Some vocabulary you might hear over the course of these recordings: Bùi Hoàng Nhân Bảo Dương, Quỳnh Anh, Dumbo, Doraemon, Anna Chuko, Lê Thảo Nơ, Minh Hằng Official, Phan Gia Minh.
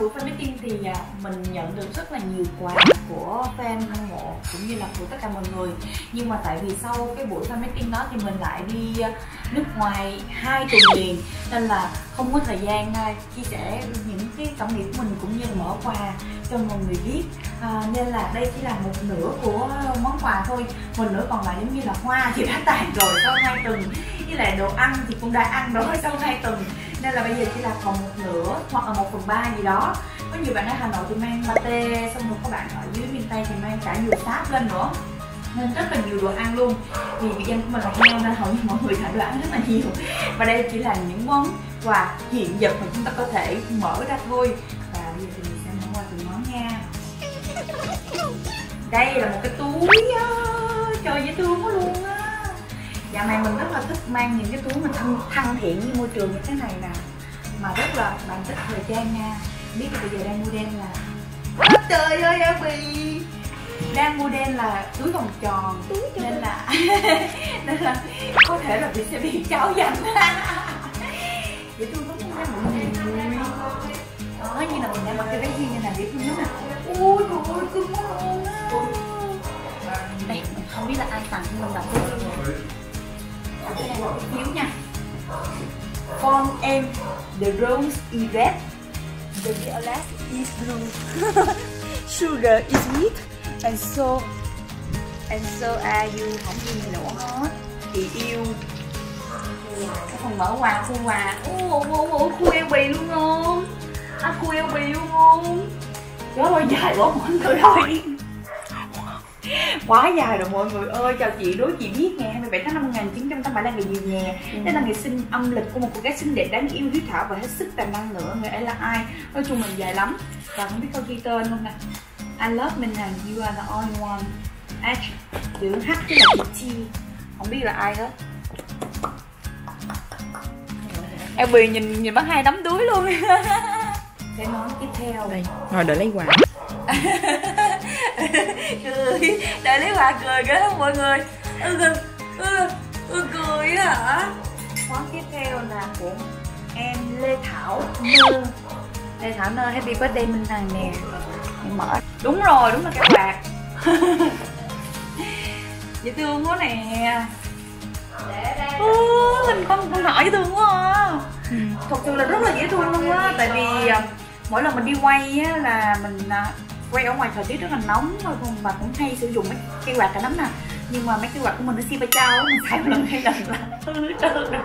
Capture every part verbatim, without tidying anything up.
buổi fan meeting thì mình nhận được rất là nhiều quà của fan hâm mộ cũng như là của tất cả mọi người. Nhưng mà tại vì sau cái buổi fan meeting đó thì mình lại đi nước ngoài hai tuần liền nên là không có thời gian chia sẻ những cái cảm nghĩ của mình cũng như mở quà cho mọi người biết. À, nên là đây chỉ là một nửa của món quà thôi, một nửa còn lại giống như là hoa thì đã tàn rồi sau hai tuần, với lại đồ ăn thì cũng đã ăn rồi sau hai tuần, nên là bây giờ chỉ là còn một nửa hoặc là một phần ba gì đó. Có nhiều bạn ở Hà Nội thì mang pate, xong rồi các bạn ở dưới miền Tây thì mang cả dừa sáp lên nữa, nên rất là nhiều đồ ăn luôn. Vì vị danh của mình là heo nên hầu như mọi người thả đồ ăn rất là nhiều. Và đây chỉ là những món quà hiện vật mà chúng ta có thể mở ra thôi. Và bây giờ thì mình sẽ mở qua từng món nha. Đây là một cái túi á, trời dễ thương quá luôn á. Dạo này mình rất là thích mang những cái túi mình thân, thân thiện với môi trường như thế này nè, mà rất là bạn thích thời trang nha. Biết là bây giờ đang mua đen là oh, trời ơi em bị đang mua đen là túi vòng tròn, túi nên là nên là có thể là mình sẽ bị cháu dành. Dễ thương lắm nha mọi người. Đó, như là mình đang mặc cái váy riêng như này dễ thương lắm nè. Ôi trời ơi, cưng quá luôn á. Đây, mình không biết là ai tặng cho mình đọc cái này thiếu nha. Con em, the rose is red, the violet is blue, sugar is sweet, and so and so are you. Không gì nữa hết. Chị yêu. Cái phần mở quà, khu quà. Ô, ô, ô, khu eo bì luôn không? À, khu eo bì luôn không? Quá quá dài quá mọi người ơi. Quá dài rồi mọi người ơi. Chào chị, đối chị biết ngày hai mươi bảy tháng năm một nghìn chín trăm tám mươi bảy là ngày gì nhè? Đó là ngày sinh âm lịch của một cô gái xinh đẹp đáng yêu hiếu thảo và hết sức tài năng nữa. Người ấy là ai? Nói chung mình dài lắm. Và không biết câu ghi tên luôn nè. I love mình là you are the only one. H, chữ H chứ là T. Không biết là ai hết. Em bì nhìn nhìn bác hai đấm đuối luôn. Cái món tiếp theo đây. Rồi đợi lấy quà. Cười, đợi lấy quà cười ghê lắm mọi người. Ừ, ừ, ừ, ừ, cười đó hả? Món tiếp theo là của em Lê Thảo Nơ. Lê Thảo Nơ, happy birthday Minh Hằng nè. Mình mở. Đúng rồi, đúng là cái quạt. Dễ thương quá nè. Ừ, mình con con hỏi dễ thương quá à. Ừ. Thật sự là rất là dễ thương luôn á. Tại vì mỗi lần mình đi quay á, là mình quay ở ngoài thời tiết rất là nóng thôi, và cũng hay sử dụng mấy cây quạt cả nấm nè. Nhưng mà mấy cây quạt của mình nó si ba trao, mình xài một lần hai lần là hư trơn rồi,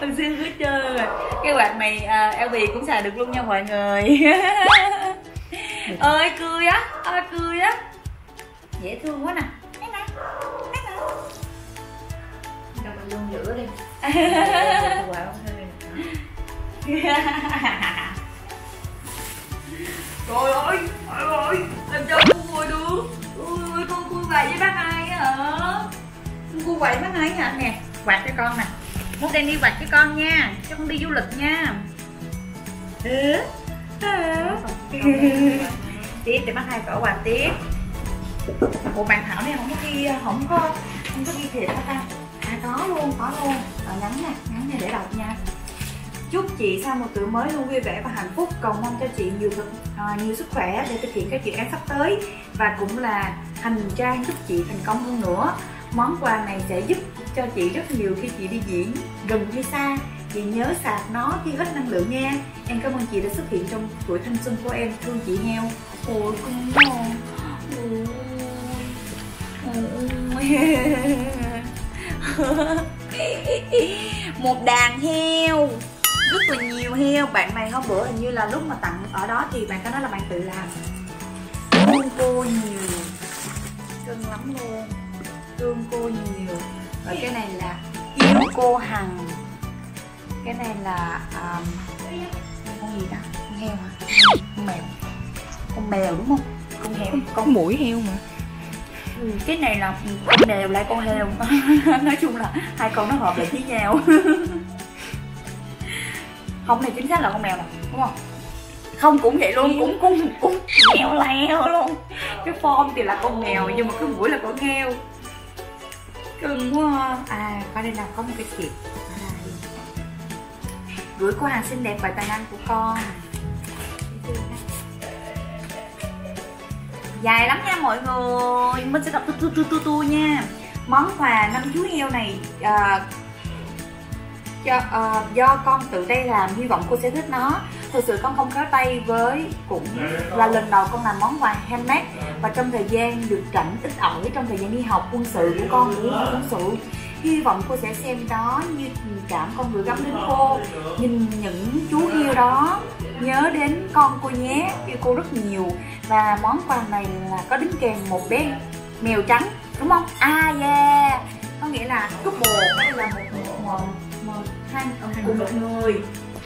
mình xưa hư trơn rồi. Cây quạt này uh, lờ bê cũng xài được luôn nha mọi người. Ơi cười á, ơi cười á, dễ thương quá nè. Nè nè, nè nè. Rồi mình luôn giữa đi. Quạt không hơi. Trời ơi, trời ơi, làm cho cô ngồi được. Ôi, con cô quậy với bác ai á hả? Cô quậy bác ai hả nè? Quạt cho con nè. Mốt đem đi quạt cho con nha, cho con đi du lịch nha. Hả? Hả? Tiếp để bác hai cỡ quạt tiếp. Ủa bạn Thảo này không có ghi, không có, không có ghi thiệt hả ta? À có luôn, có luôn. Rồi nhắn nè, nhắn nè để đọc nha. Chúc chị sang một tuổi mới luôn vui vẻ và hạnh phúc. Cầu mong cho chị nhiều thực, à, nhiều sức khỏe để thực hiện các dự án sắp tới. Và cũng là hành trang giúp chị thành công hơn nữa. Món quà này sẽ giúp cho chị rất nhiều khi chị đi diễn gần hay xa. Chị nhớ sạc nó khi hết năng lượng nha. Em cảm ơn chị đã xuất hiện trong tuổi thanh xuân của em. Thương chị heo. Ôi con ngon. Một đàn heo, rất là nhiều heo. Bạn này hôm bữa hình như là lúc mà tặng ở đó thì bạn có nói là bạn tự làm. Thương cô nhiều, cưng lắm luôn, thương cô nhiều. Và cái này là yêu cô Hằng. Cái này là um, con gì ta? Con heo hả? Con mèo. Con mèo đúng không? Con heo. Con, con mũi heo mà. Ừ, cái này là con mèo lại con heo. Nói chung là hai con nó hợp lại với nhau. Không này chính xác là con mèo nè, đúng không? Không cũng vậy luôn, cũng cũng cũng mèo leo luôn. Cái form thì là con mèo nhưng mà cái mũi là con heo. Cưng quá. À, qua đây là có một cái thiệp. Gửi cô Hằng xinh đẹp và tài năng của con. Dài lắm nha mọi người, mình sẽ đọc tu tu tu tu tu nha. Món quà năm chú heo này à, cho, à, do con tự tay làm, hy vọng cô sẽ thích nó. Thực sự con không khéo tay với, cũng là lần đầu con làm món quà handmade. Và trong thời gian được rảnh ít ỏi, trong thời gian đi học quân sự của con cũng quân sự, hy vọng cô sẽ xem đó như tình cảm con gửi gắm đến cô. Nhìn những chú heo đó nhớ đến con cô nhé, yêu cô rất nhiều. Và món quà này là có đính kèm một bé mèo trắng, đúng không? À yeah, có nghĩa là couple hay là một một một hai cùng một người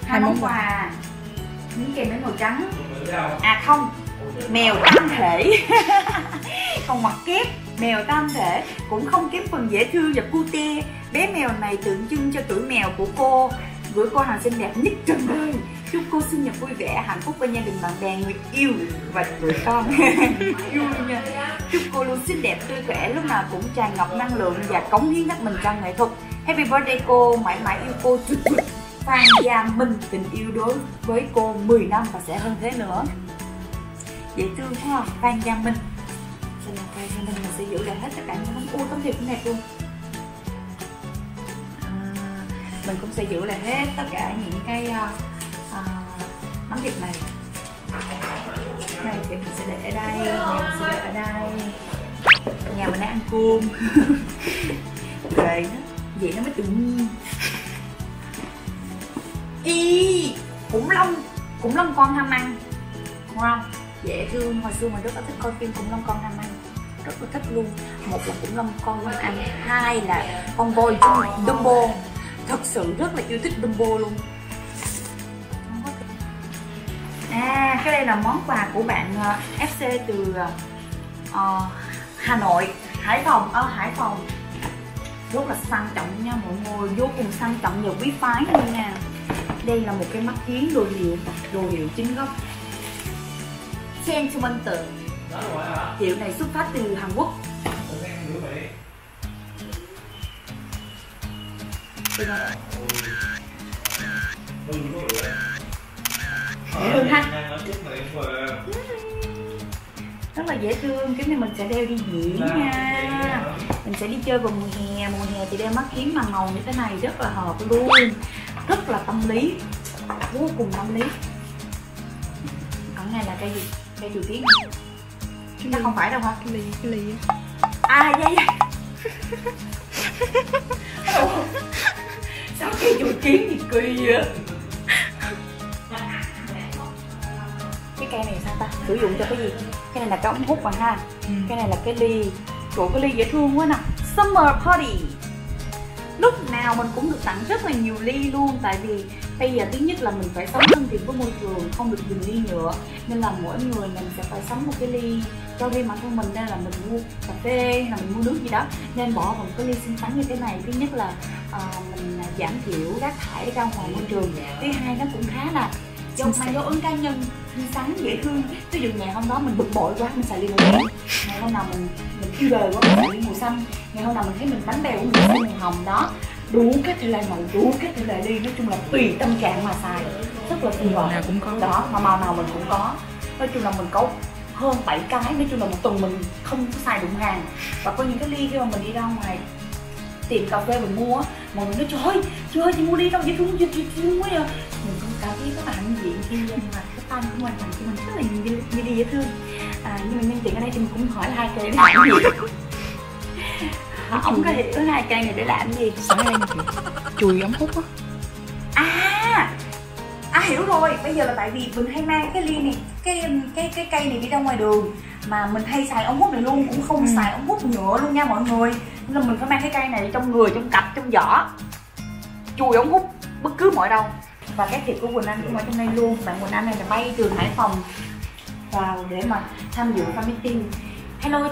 hai món quà đính kèm đến màu trắng. À không, mèo tam thể. Còn mặt kép mèo tam thể cũng không kém phần dễ thương và cute. Bé mèo này tượng trưng cho tuổi mèo của cô, gửi cô hàng xinh đẹp nhất trần đời. Chúc cô sinh nhật vui vẻ, hạnh phúc bên gia đình, bạn bè, người yêu và người con. Vui nha. Chúc cô luôn xinh đẹp, tươi khỏe, lúc nào cũng tràn ngập năng lượng và cống hiến hết mình cho nghệ thuật. Happy birthday cô, mãi mãi yêu cô. Phan Gia Minh, tình yêu đối với cô mười năm và sẽ hơn thế nữa. Dễ thương quá không? Phan Gia Minh. Xin là Phan Gia Minh, mình sẽ giữ lại hết tất cả những món u tấm thiệp của này luôn. À, mình cũng sẽ giữ lại hết tất cả những cái món thịt này. Này thì mình sẽ để ở đây, mình sẽ để ở đây. Nhà mình đang ăn cơm. Rồi nó vậy nó mới tự nhiên. Y khủng long, khủng long con ham ăn, đúng không? Dễ thương. Hồi xưa mình rất là thích coi phim khủng long con ham ăn, rất là thích luôn. Một là khủng long con ham ăn, hai là con voi Dumbo. Thật sự rất là yêu thích Dumbo luôn. À, cái đây là món quà của bạn uh, ép xê từ uh, Hà Nội, Hải Phòng, ở uh, Hải Phòng. Rất là sang trọng nha mọi người, vô cùng sang trọng và quý phái luôn nè. Đây là một cái mắt kiến đồ hiệu, đồ hiệu chính gốc Gentleman Tự. Hiệu này xuất phát từ Hàn Quốc. Dễ thương ha, rất là dễ thương. Cái này mình sẽ đeo đi diễn nha, mình sẽ đi chơi vào mùa hè. Mùa hè thì đeo mắt kiếm màng màu như thế này rất là hợp luôn, rất là tâm lý, vô cùng tâm lý. Còn này là cây gì? Cây điều tiếng chúng ta không phải đâu hả? Cái lì, cái lì à, dây dây. Sao cây điều tiếng gì kỳ vậy? Cái này sao ta sử dụng cho cái gì? Cái này là cái ống hút mà ha. Ừ. Cái này là cái ly. Trời, cái ly dễ thương quá nè. Summer Party. Lúc nào mình cũng được tặng rất là nhiều ly luôn. Tại vì bây giờ thứ nhất là mình phải sống thân thiện với môi trường, không được dùng ly nhựa, nên là mỗi người mình sẽ phải sống một cái ly. Cho riêng bản thân mình nên là mình mua cà phê hay là mình mua nước gì đó nên bỏ vào một cái ly xinh xắn như thế này. Thứ nhất là uh, mình giảm thiểu rác thải ra ngoài môi trường. Thứ hai nó cũng khá là trong mang dấu ấn cá nhân, xinh xắn, dễ thương. Ví dụ ngày hôm đó mình bực bội quá mình xài ly màu đen, ngày hôm nào mình mình yêu đời quá mình xài ly màu xanh, ngày hôm nào mình thấy mình bánh bèo của mình xài màu hồng đó. Đủ các thể loại màu, đủ các thể loại ly, nói chung là tùy tâm trạng mà xài, rất là phù hợp. Nào cũng có đó, mà màu nào mình cũng có. Nói chung là mình có hơn bảy cái, nói chung là một tuần mình không có xài đụng hàng. Và có những cái ly khi mà mình đi ra ngoài tiệm cà phê mình mua, mọi người nói trời ơi, trời ơi chị mua đi đâu vậy, thương thương quá. Mình cũng cảm thấy rất là hạnh diện khi mà cái tâm của mình làm cho mình rất là nhiều như đi dễ thương. À, nhưng mà nhân tiện ở đây thì mình cũng hỏi là hai cây để làm gì? Ông có hiểu hai cây này để làm gì? Chùi ống hút á. À, à hiểu rồi. Bây giờ là tại vì mình hay mang cái ly này, cái cái cái cây này đi ra ngoài đường mà mình hay xài ống hút này luôn, cũng không ừ. xài ống hút nhựa luôn nha mọi người. Nên mình phải mang cái cây này trong người, trong cặp, trong giỏ, chùi ống hút bất cứ mọi đâu. Và cái thiệp của Quỳnh Anh cũng ở trong đây luôn. Bạn Quỳnh Anh này là bay từ Hải Phòng vào để mà tham dự fan meeting. Hello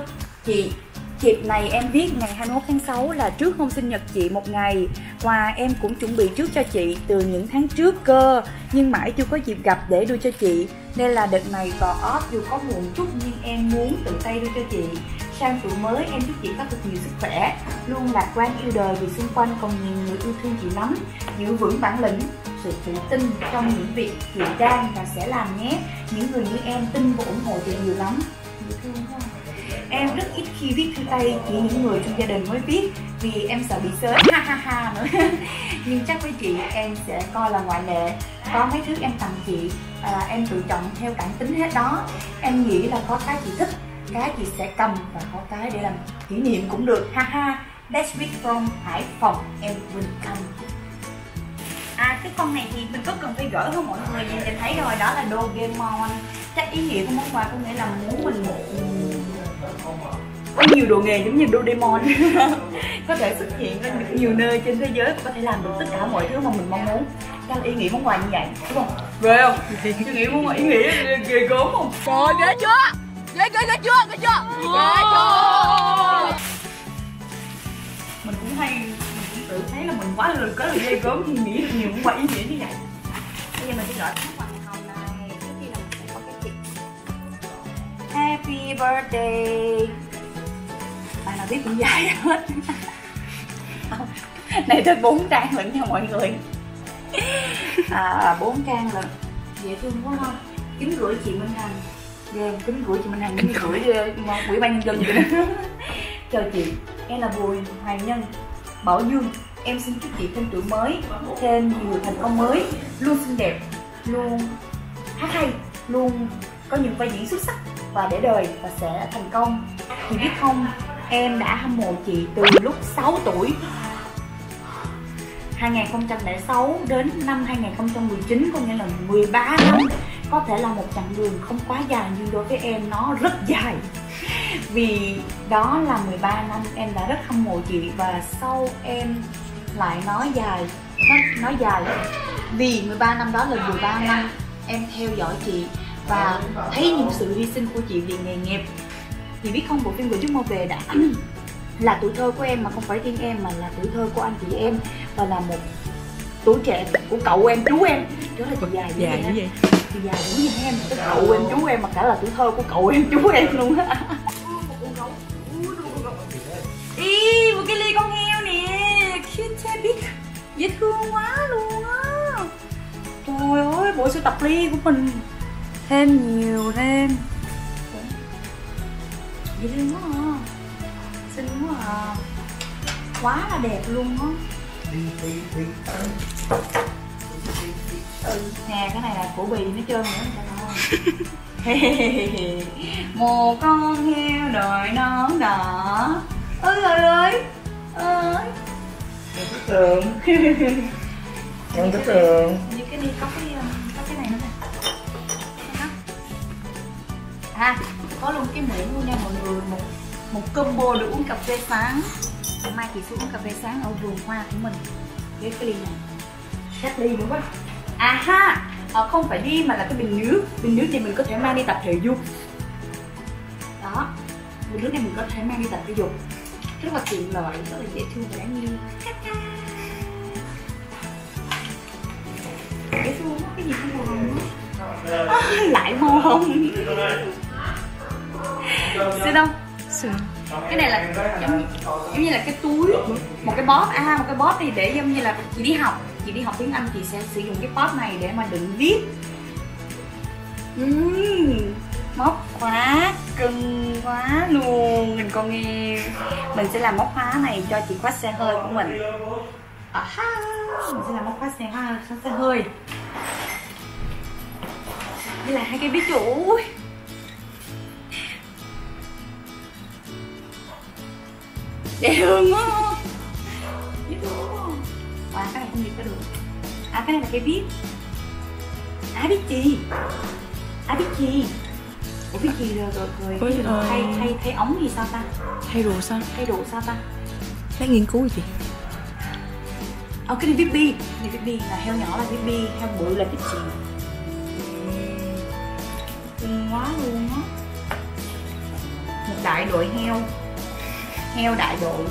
chị, thiệp này em viết ngày hai mươi mốt tháng sáu là trước hôm sinh nhật chị một ngày. Quà em cũng chuẩn bị trước cho chị từ những tháng trước cơ, nhưng mãi chưa có dịp gặp để đưa cho chị. Nên là đợt này vào off dù có muộn chút nhưng em muốn tự tay đưa cho chị. Sang tuổi mới em chúc chị có thật nhiều sức khỏe, luôn lạc quan yêu đời vì xung quanh còn nhiều người yêu thương chị lắm. Giữ vững bản lĩnh, sự tự tin trong những việc chị đang và sẽ làm nhé. Những người như em tin và ủng hộ chị nhiều lắm. Em rất ít khi viết thư tay, chỉ những người trong gia đình mới viết vì em sợ bị sớm ha ha ha nữa. Nhưng chắc với chị em sẽ coi là ngoại lệ. Có mấy thứ em tặng chị, à, em tự chọn theo cảm tính hết đó. Em nghĩ là có cái chị thích, cái chị sẽ cầm, và có cái để làm kỷ niệm cũng được ha ha. That's with from Hải Phòng, em welcome. À, cái con này thì mình có cần phải gỡ không mọi người? Nhìn thì thấy rồi, đó là Dogemon. Chắc ý nghĩa của món quà có nghĩa là muốn mình có nhiều đồ nghề giống như Doraemon. Có thể xuất hiện ở nhiều nơi trên thế giới, có thể làm được tất cả mọi thứ mà mình mong muốn. Đó là ý nghĩa món quà như vậy, đúng không? Về không? Tôi nghĩ món quà ý nghĩa ghê gớm không? Rồi, ghê chưa? Ghê ghê ghê chưa? Ghê chưa? Ghê chưa? Mình cũng hay, mình cũng tự thấy là mình quá là cái ghê gớm khi nghĩ được nhiều món quà ý nghĩa như vậy. Bây giờ mình sẽ gọi món quà này hồng này, trước khi là mình sẽ có cái gì? Happy birthday. Bài nào viết cũng dài hết. Này tới bốn trang lận nha mọi người. À, bốn trang lận. Dễ thương quá không? Kính gửi chị Minh Hằng. Ghê, kính gửi chị Minh Hằng, kính gửi Ủy ban Nhân dân vậy đó. Chào chị, em là Bùi Hoàng Nhân Bảo Dương. Em xin chúc chị thêm tuổi mới, thêm nhiều thành công mới, luôn xinh đẹp, luôn hát hay, luôn có những vai diễn xuất sắc và để đời và sẽ thành công. Chị biết không, em đã hâm mộ chị từ lúc sáu tuổi, hai nghìn không trăm lẻ sáu đến năm hai nghìn không trăm mười chín, có nghĩa là mười ba năm. Có thể là một chặng đường không quá dài nhưng đối với em nó rất dài. Vì đó là mười ba năm em đã rất hâm mộ chị, và sau em lại nói dài, nói dài. Vì mười ba năm đó là mười ba năm em theo dõi chị và thấy những sự hy sinh của chị vì nghề nghiệp. Thì biết không, bộ phim Người Trước Mơ Về đã là tuổi thơ của em, mà không phải riêng em mà là tuổi thơ của anh chị em, và là một tuổi trẻ của cậu em, chú em. Đó là chị dài dữ vậy, vậy chị dài dữ vậy em, cái cậu em, chú em, mà cả là tuổi thơ của cậu em, chú em luôn á. Ý, một cái ly con heo nè, cute biết, dễ thương quá luôn á. Trời ơi, bộ sưu tập ly của mình thêm nhiều thêm. Dễ thương quá à, xinh quá à, quá là đẹp luôn á. Ừ, nè cái này là của Bì nó trơn nữa trời. Một con heo đội nón đỏ, ơi ơi ơi ơi, đẹp chất lượng, đẹp chất lượng. Như cái đi có cái có cái này nữa nè, ha. Có luôn cái muỗng luôn nha mọi người, một một combo để uống cà phê sáng. Ngày mai chị sẽ uống cà phê sáng ở vườn hoa của mình với cái ly này. Chắc ly nữa quá. À ha, à, không phải đi mà là cái bình nước. Bình nước này mình có thể mang đi tập thể dục. Đó, bình nước này mình có thể mang đi tập thể dục. Rất là tiện lợi, rất là dễ thương và đáng yêu. Dễ thương quá, cái gì cũng màu hồng. À, lại màu hồng. Xinh không? Xinh. Cái này là giống như, giống như là cái túi, một cái bóp, a à, một cái bóp này để giống như là chị đi học, chị đi học tiếng Anh chị sẽ sử dụng cái bóp này để mà đựng viết. Uhm, móc khóa cưng quá luôn, mình còn nghe mình sẽ làm móc khóa này cho chị khóa xe hơi của mình. À, mình sẽ làm móc khóa xe hơi, xe hơi. Đây là hai cái bí chủ. Dễ thương quá không? Dễ thương quá không? Wow, cái này không được có được. À, cái này là cái viết. À, biết gì? À, biết gì? Ủa, biết gì rồi rồi rồi rồi thay, thay, thay ống gì sao ta? Thay đồ sao? Thay đồ sao ta? Lấy nghiên cứu gì? Ờ, cái này viết bi. Này viết bi, là heo nhỏ là viết bi, heo bự là viết gì? Thương quá luôn á. Một đại đội heo. Heo đại đội.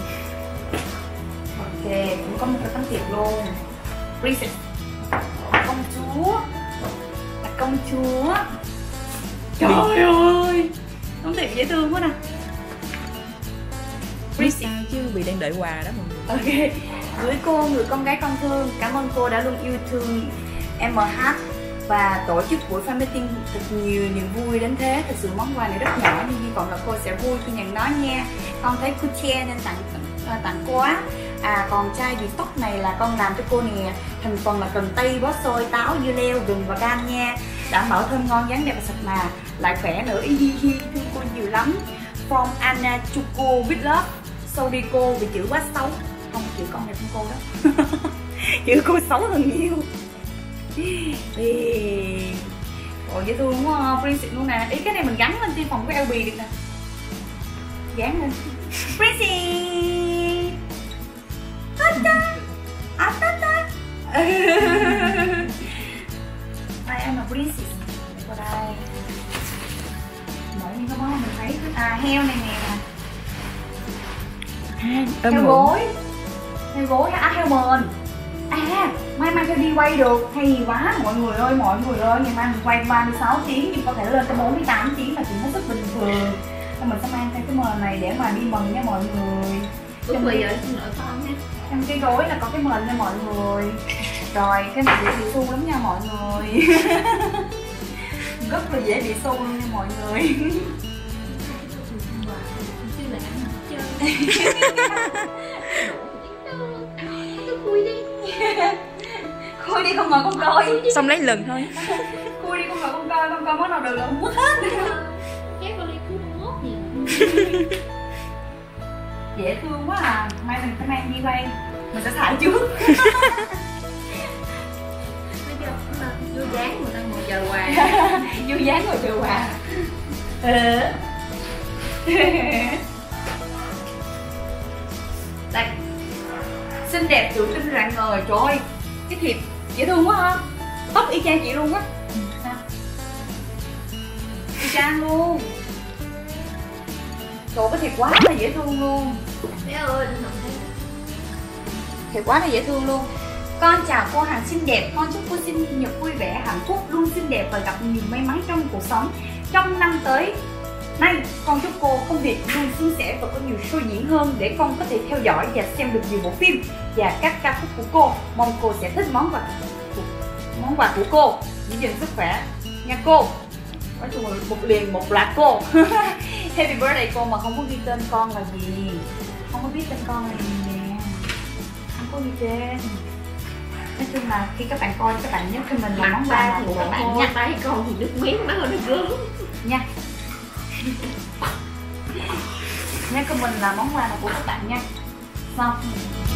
Ok, cũng có một cái tấm thiệp luôn. Princess, công chúa, là công chúa. Trời ơi, tấm thiệp dễ thương quá nè. biết sao chứ vì đang đợi quà đó mọi người. Ok, gửi cô người con gái con thương, cảm ơn cô đã luôn yêu thương em hát và tổ chức buổi fan meeting thật nhiều niềm vui đến thế. Thật sự món quà này rất nhỏ nhưng hy vọng là cô sẽ vui khi nhận nó nha. Con thấy cutie nên tặng tặng cô á. À còn chai dưỡng tóc này là con làm cho cô nè, thành phần là cần tây, bó xôi, táo, dưa leo, gừng và cam nha, đảm bảo thơm ngon, dáng đẹp và sạch mà, lại khỏe nữa. Ý hi hi, thương cô nhiều lắm. From Anna Chuko with love. Sorry cô vì chữ quá xấu. Không, chữ con đẹp hơn cô đó. Chữ cô xấu hơn nhiều. Ồ dễ thương quá, Prince luôn nè. Ý cái này mình gắn lên trên phòng của lờ bê được nè. Dán lên Prince. À ta ta. Ai em là Prince. Qua đây. Mỗi những cái món mình thấy à, heo này nè. À, heo hồn. Gối. Heo gối á, à, heo mền. À, mai mang cho đi quay được. Hay quá mọi người ơi, mọi người ơi, ngày mai mình quay ba mươi sáu tiếng nhưng có thể lên tới bốn mươi tám tiếng là chuyện hết sức bình thường. Nên mình sẽ mang theo cái mền này để mà đi mần nha mọi người. Trong bây giờ xin lỗi con nha. Trong cái gối là có cái mền nha mọi người. Rồi, cái này dễ bị su lắm nha mọi người. Rất là dễ bị su luôn nha mọi người. Khui đi không ngờ con coi. Xong lấy lần thôi. Khui đi không ngờ con coi, con coi món nào được là con mất hết. Kéo con đi cứu con mốt vậy. Dễ thương quá à, mai mình phải mang đi quay. Mình sẽ xài trước. Vô dáng người ta ngồi chờ quà. Vô dáng ngồi chờ quà. Đây. Xinh đẹp tự tin rạng ngời, trời ơi. Cái thiệp dễ thương quá ha. Tóc y chang chị luôn á. Ừ. Y chang luôn. Trời ơi, cái thiệp quá là dễ thương luôn. Bé ơi, thiệp quá là dễ thương luôn. Con chào cô hàng xinh đẹp, con chúc cô sinh nhật vui vẻ, hạnh phúc, luôn xinh đẹp và gặp nhiều may mắn trong cuộc sống. Trong năm tới nay, con chúc cô công việc luôn suôn sẻ và có nhiều show diễn hơn để con có thể theo dõi và xem được nhiều bộ phim và các ca khúc của cô. Mong cô sẽ thích món quà của, món quà của cô. Giữ gìn sức khỏe nha cô. Nói chung là một liền một loạt cô. Happy birthday cô mà không có ghi tên con là gì. Không có biết tên con là gì nè. Không có ghi tên. Nói chung là khi các bạn coi các bạn nhớ cho mình là món quà của các bạn nha. Tay con thì nước miếng, má hơi nước gớm nha. Nhớ cho mình là món quà của các bạn nha. Xong.